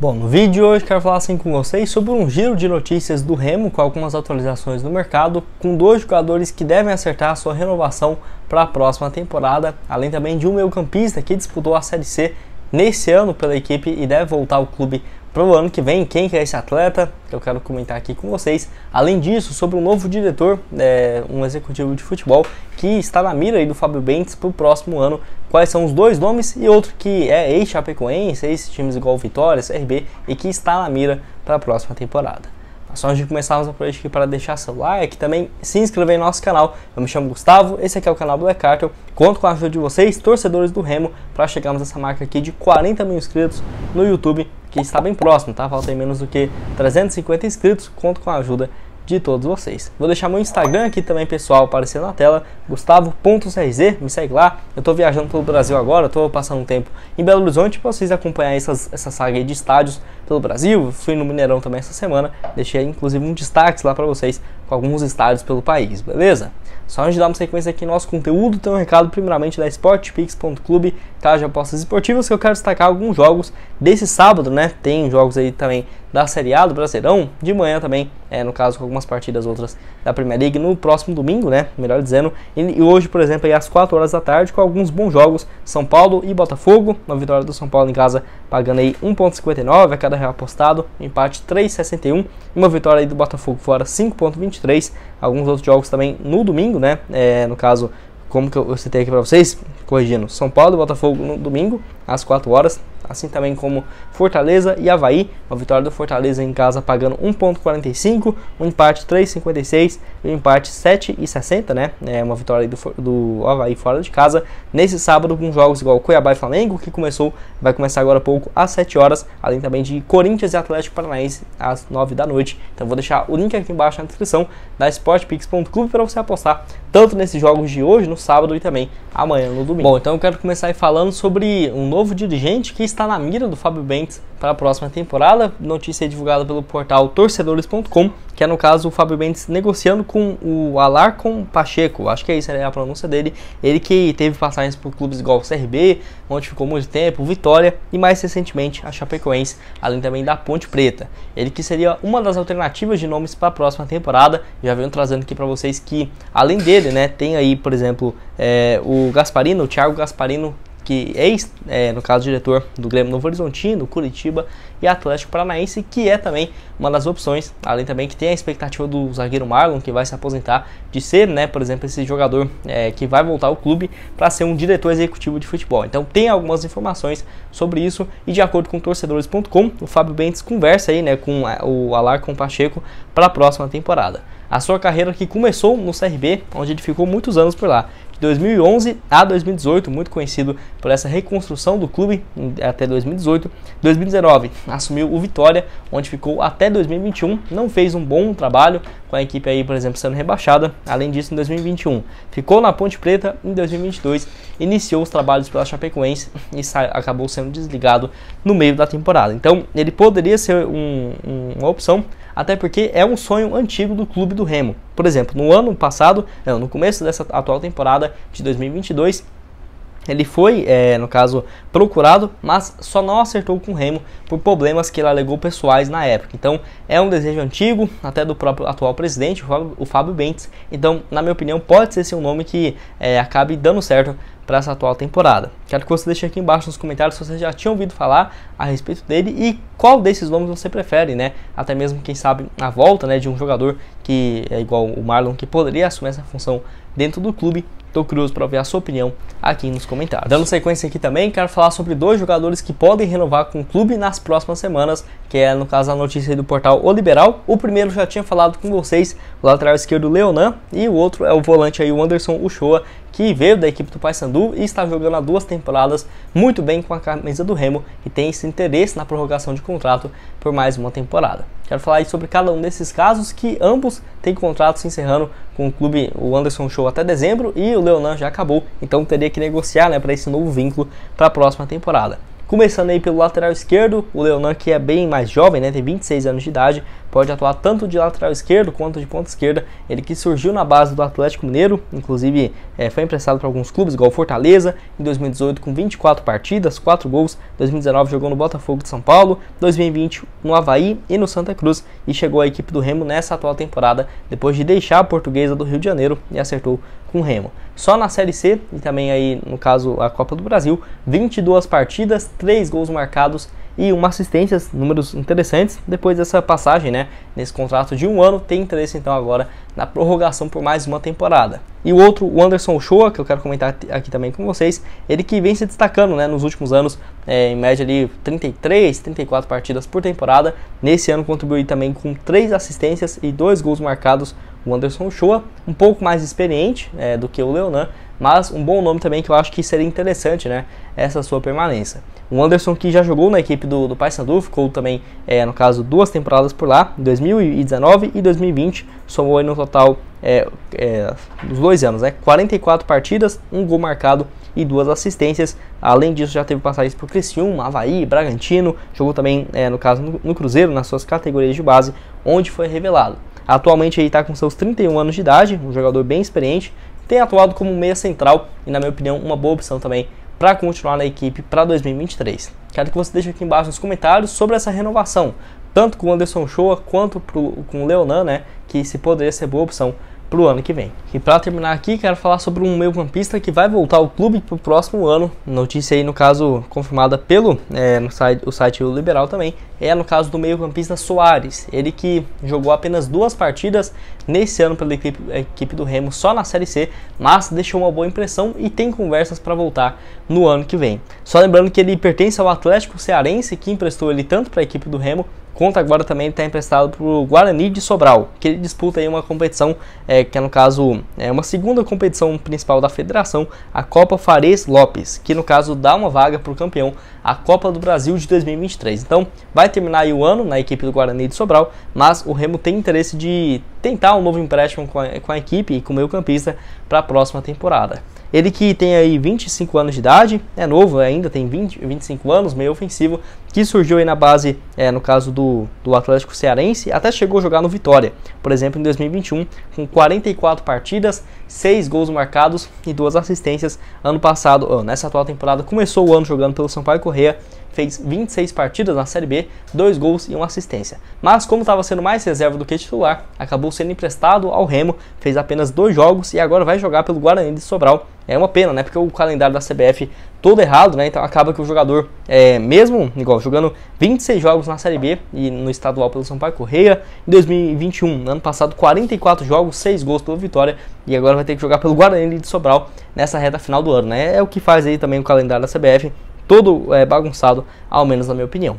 Bom, no vídeo de hoje quero falar com vocês sobre um giro de notícias do Remo com algumas atualizações no mercado, com dois jogadores que devem acertar sua renovação para a próxima temporada, além também de um meio-campista que disputou a Série C nesse ano pela equipe e deve voltar ao clube para o ano que vem. Quem que é esse atleta? Eu quero comentar aqui com vocês. Além disso, sobre um novo diretor, um executivo de futebol que está na mira aí do Fábio Bentes para o próximo ano. Quais são os dois nomes e outro que é ex-Chapecoense, ex-times igual Vitória, CRB e que está na mira para a próxima temporada. Mas só antes de começarmos a projeto aqui para deixar seu like e também se inscrever em nosso canal. Eu me chamo Gustavo, esse aqui é o canal Black Cartel. Conto com a ajuda de vocês, torcedores do Remo, para chegarmos a essa marca aqui de 40 mil inscritos no YouTube, que está bem próximo, tá? Falta aí menos do que 350 inscritos, conto com a ajuda de todos vocês. Vou deixar meu Instagram aqui também, pessoal, aparecendo na tela, gustavo.crz, me segue lá. Eu tô viajando pelo Brasil agora, tô passando um tempo em Belo Horizonte para vocês acompanharem essa saga aí de estádios pelo Brasil. Fui no Mineirão também essa semana, deixei inclusive um destaque lá para vocês com alguns estádios pelo país, beleza? Só antes de dar uma sequência aqui no nosso conteúdo, tem um recado primeiramente da Sportpix.club, tá? De apostas esportivas, que eu quero destacar alguns jogos desse sábado, né? Tem jogos aí também da Série A, do Brasileirão, de manhã também, no caso com algumas partidas outras da Premier League, no próximo domingo, né? Melhor dizendo, e hoje, por exemplo, aí às 4 horas da tarde, com alguns bons jogos, São Paulo e Botafogo, na vitória do São Paulo em casa, pagando aí 1,59 a cada real apostado, empate 3,61, uma vitória aí do Botafogo fora 5,23, alguns outros jogos também no domingo, né? No caso, como que eu citei aqui para vocês, corrigindo, São Paulo e Botafogo no domingo, às 4 horas, assim também como Fortaleza e Avaí, uma vitória do Fortaleza em casa pagando 1,45, um empate 3,56 e um empate 7,60, né? Uma vitória do Avaí fora de casa. Nesse sábado, com jogos igual Cuiabá e Flamengo, que vai começar agora há pouco às 7 horas, além também de Corinthians e Atlético Paranaense às 9 da noite. Então vou deixar o link aqui embaixo na descrição da Sportpix.club para você apostar tanto nesses jogos de hoje, no sábado e também amanhã no domingo. Bom, então eu quero começar aí falando sobre um novo dirigente que está na mira do Fábio Bentes para a próxima temporada. Notícia divulgada pelo portal torcedores.com, que é no caso o Fábio Bentes negociando com o Alarcon Pacheco, acho que é isso, é a pronúncia dele, ele que teve passagens por clubes igual o CRB, onde ficou muito tempo, Vitória e mais recentemente a Chapecoense, além também da Ponte Preta. Ele que seria uma das alternativas de nomes para a próxima temporada. Já venho trazendo aqui para vocês que além dele, né, tem aí, por exemplo, o Gasparino, o Thiago Gasparino, que no caso, diretor do Grêmio Novorizontino, Curitiba e Atlético Paranaense, que é também uma das opções, além também que tem a expectativa do zagueiro Marlon, que vai se aposentar, de ser, né, por exemplo, esse jogador que vai voltar ao clube para ser um diretor executivo de futebol. Então tem algumas informações sobre isso e de acordo com torcedores.com, o Fábio Bentes conversa aí, né, com o Alarcon Pacheco para a próxima temporada. A sua carreira que começou no CRB, onde ele ficou muitos anos por lá, de 2011 a 2018, muito conhecido por essa reconstrução do clube até 2018. 2019 assumiu o Vitória, onde ficou até 2021, não fez um bom trabalho com a equipe aí, por exemplo, sendo rebaixada. Além disso, em 2021 ficou na Ponte Preta, em 2022 iniciou os trabalhos pela Chapecoense e acabou sendo desligado no meio da temporada. Então ele poderia ser uma opção, até porque é um sonho antigo do clube do Remo. Por exemplo, no começo dessa atual temporada de 2022, ele foi, no caso, procurado, mas só não acertou com o Remo por problemas que ele alegou pessoais na época. Então, é um desejo antigo, até do próprio atual presidente, o Fábio Bentes. Então, na minha opinião, pode ser esse um nome que acabe dando certo para essa atual temporada. Quero que você deixe aqui embaixo nos comentários se você já tinha ouvido falar a respeito dele e qual desses nomes você prefere, né? Até mesmo, quem sabe, a volta, né, de um jogador que é igual o Marlon, que poderia assumir essa função dentro do clube. Estou curioso para ver a sua opinião aqui nos comentários. Dando sequência aqui também, quero falar sobre dois jogadores que podem renovar com o clube nas próximas semanas, que é, no caso, a notícia do portal O Liberal. O primeiro já tinha falado com vocês, o lateral esquerdo Leonan, e o outro é o volante aí, o Anderson Uchoa, que veio da equipe do Paysandu e está jogando há 2 temporadas muito bem com a camisa do Remo e tem esse interesse na prorrogação de contrato por mais uma temporada. Quero falar aí sobre cada um desses casos, que ambos têm contratos encerrando com o clube. O Anderson Show até dezembro e o Leonan já acabou, então teria que negociar, né, para esse novo vínculo para a próxima temporada. Começando aí pelo lateral esquerdo, o Leonan, que é bem mais jovem, né, tem 26 anos de idade, pode atuar tanto de lateral esquerdo quanto de ponta esquerda. Ele que surgiu na base do Atlético Mineiro, inclusive foi emprestado para alguns clubes, igual Fortaleza, em 2018 com 24 partidas, 4 gols, 2019 jogou no Botafogo de São Paulo, 2020 no Avaí e no Santa Cruz, e chegou à equipe do Remo nessa atual temporada, depois de deixar a Portuguesa do Rio de Janeiro e acertou com o Remo. Só na Série C, e também aí no caso a Copa do Brasil, 22 partidas, 3 gols marcados e uma assistência, números interessantes. Depois dessa passagem, né, nesse contrato de um ano, tem interesse então agora na prorrogação por mais uma temporada. E o outro, o Anderson Uchoa, que eu quero comentar aqui também com vocês, ele que vem se destacando, né, nos últimos anos, em média ali 33, 34 partidas por temporada. Nesse ano contribuiu também com 3 assistências e 2 gols marcados. O Anderson Uchoa, um pouco mais experiente do que o Leonan, mas um bom nome também que eu acho que seria interessante, né, essa sua permanência. O Anderson que já jogou na equipe do Paysandu, ficou também, no caso, 2 temporadas por lá, 2019 e 2020, somou aí no total, nos 2 anos, 44 partidas, 1 gol marcado e 2 assistências. Além disso, já teve passagens por Criciúma, Avaí, Bragantino, jogou também, no caso, no Cruzeiro, nas suas categorias de base, onde foi revelado. Atualmente ele está com seus 31 anos de idade, um jogador bem experiente, tem atuado como meia central e, na minha opinião, uma boa opção também para continuar na equipe para 2023. Quero que você deixe aqui embaixo nos comentários sobre essa renovação, tanto com o Anderson Uchoa quanto com o Leonan, né, que se poderia ser boa opção para o ano que vem. E para terminar aqui, quero falar sobre um meio-campista que vai voltar ao clube para o próximo ano. Notícia aí, no caso, confirmada pelo no site O Liberal também, no caso do meio-campista Soares. Ele que jogou apenas 2 partidas nesse ano pela equipe do Remo, só na Série C, mas deixou uma boa impressão e tem conversas para voltar no ano que vem. Só lembrando que ele pertence ao Atlético Cearense, que emprestou ele tanto para a equipe do Remo, quanto agora também está emprestado para o Guarani de Sobral, que ele disputa aí uma competição, que é no caso uma segunda competição principal da federação, a Copa Fares Lopes, que no caso dá uma vaga para o campeão, a Copa do Brasil de 2023. Então vai terminar aí o ano na equipe do Guarani de Sobral, mas o Remo tem interesse de tentar um novo empréstimo com a equipe e com o meio-campista para a próxima temporada. Ele que tem aí 25 anos de idade, é novo ainda, tem 25 anos, meio ofensivo, que surgiu aí na base, no caso do Atlético Cearense, até chegou a jogar no Vitória, por exemplo, em 2021, com 44 partidas, 6 gols marcados e 2 assistências. Ano passado, nessa atual temporada, começou o ano jogando pelo Sampaio Corrêa, fez 26 partidas na Série B, 2 gols e 1 assistência. Mas como estava sendo mais reserva do que titular, acabou sendo emprestado ao Remo, fez apenas 2 jogos e agora vai jogar pelo Guarani de Sobral. É uma pena, né? Porque o calendário da CBF todo errado, né? Então acaba que o jogador, mesmo igual jogando 26 jogos na Série B e no estadual pelo Sampaio Corrêa, em 2021, ano passado, 44 jogos, 6 gols pelo Vitória, e agora vai ter que jogar pelo Guarani de Sobral nessa reta final do ano, né? É o que faz aí também o calendário da CBF, todo bagunçado, ao menos na minha opinião.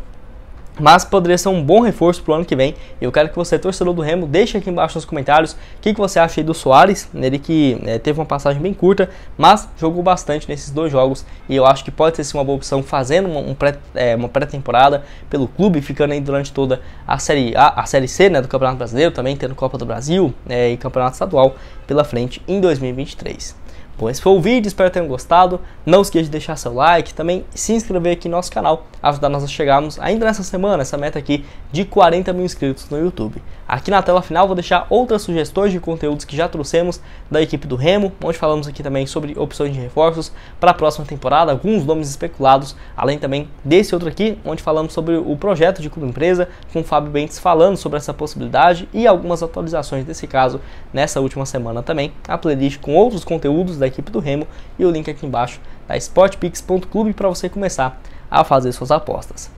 Mas poderia ser um bom reforço para o ano que vem. Eu quero que você, torcedor do Remo, deixe aqui embaixo nos comentários o que você acha aí do Soares. Ele que teve uma passagem bem curta, mas jogou bastante nesses 2 jogos. E eu acho que pode ser sim uma boa opção, fazendo uma pré-temporada pelo clube, ficando aí durante toda a Série A, a Série C, né, do Campeonato Brasileiro, também tendo Copa do Brasil e Campeonato Estadual pela frente em 2023. Bom, esse foi o vídeo, espero que tenham gostado. Não esqueça de deixar seu like, também se inscrever aqui no nosso canal, ajudar nós a chegarmos ainda nessa semana, essa meta aqui de 40.000 inscritos no YouTube. Aqui na tela final vou deixar outras sugestões de conteúdos que já trouxemos da equipe do Remo, onde falamos aqui também sobre opções de reforços para a próxima temporada, alguns nomes especulados, além também desse outro aqui, onde falamos sobre o projeto de clube empresa, com o Fábio Bentes falando sobre essa possibilidade e algumas atualizações desse caso nessa última semana também. A playlist com outros conteúdos da equipe do Remo e o link aqui embaixo da Sportpix.club para você começar a fazer suas apostas.